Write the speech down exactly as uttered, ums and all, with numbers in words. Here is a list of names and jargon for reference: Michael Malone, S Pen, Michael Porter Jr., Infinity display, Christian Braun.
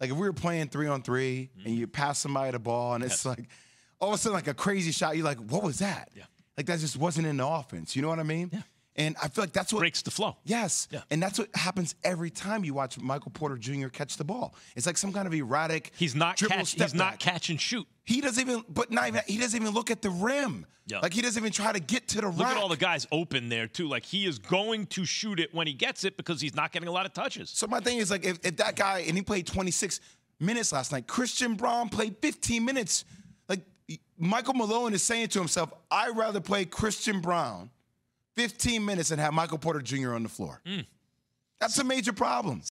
like if we were playing three on three mm-hmm. and you pass somebody the ball and yes. it's like all of a sudden like a crazy shot, you're like, what was that? Yeah. Like that just wasn't in the offense. You know what I mean? Yeah. And I feel like that's what breaks the flow. Yes. Yeah. And that's what happens every time you watch Michael Porter Junior catch the ball. It's like some kind of erratic. He's not catch, he's not catch and shoot. He doesn't even but not even he doesn't even look at the rim. Yeah. Like he doesn't even try to get to the rack. Look at all the guys open there too. Like he is going to shoot it when he gets it because he's not getting a lot of touches. So my thing is like if, if that guy and he played twenty-six minutes last night, Christian Braun played fifteen minutes. Like Michael Malone is saying to himself, I'd rather play Christian Braun fifteen minutes and have Michael Porter Junior on the floor. Mm. That's a major problem.